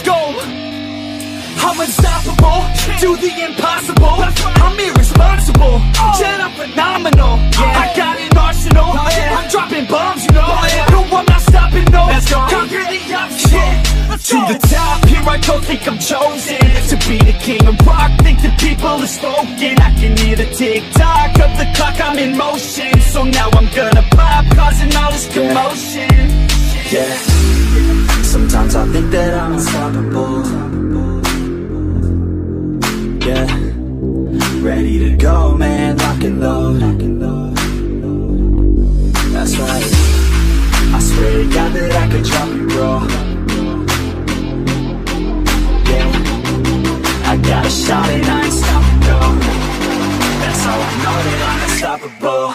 Let's go. I'm unstoppable, do the impossible. I'm irresponsible, yet I'm phenomenal. I got an arsenal, I'm dropping bombs, you know. No, I'm not stopping, no. Conquer the obstacle. To the top, here I go, think I'm chosen to be the king of rock, think the people are spoken. I can hear the tick-tock of the clock, I'm in motion. So now I'm gonna pop, causing all this commotion. Yeah, sometimes I think that I'm unstoppable. Yeah, ready to go, man, lock and load. That's right, I swear to God that I could drop you, bro. Yeah, I got a shot and I ain't stopping, no. That's how I know that I'm unstoppable.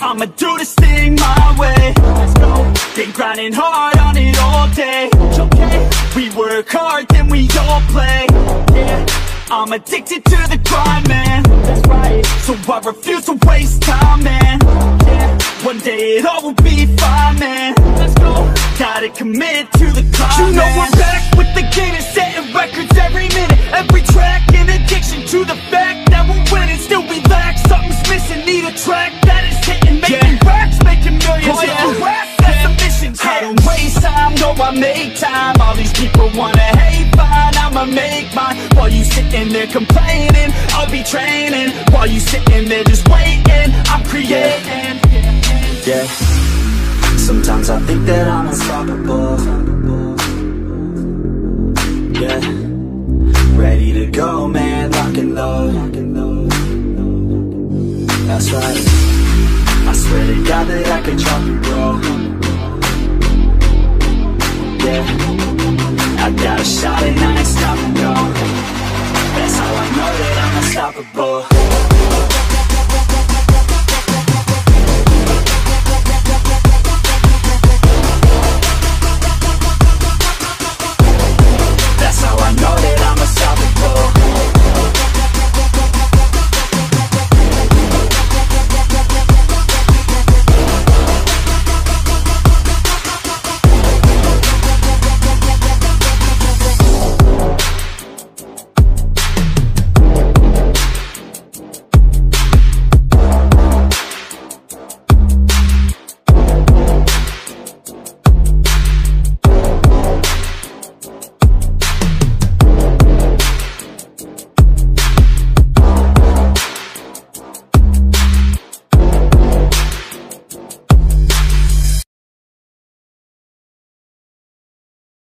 I'ma do this thing my way. Let's go. Been grinding hard on it all day. Okay. We work hard, then we all play. Yeah. I'm addicted to the grind, man. That's right. So I refuse to waste time, man. Yeah. One day it all will be fine, man. Let's go. Gotta commit to the climb. You know man, we're back with the Guinness, setting records every minute, every track. An addiction to the fact that we're winning, still we lack. Something's missing, need a track that is hitting, making racks, making millions. Oh, yeah. Rap, that's the mission. Yeah. I don't waste time, no, I make time. All these people wanna hate, fine, I'ma make mine. While you sitting there complaining, I'll be training. While you sitting there just waiting, I'm creating. Yeah, sometimes I think that I'm unstoppable. Yeah, ready to go, man, lock and load. That's right, I swear to God that I could drop you, bro. Yeah, I got a shot and I ain't stopping, no. That's how I know that I'm unstoppable.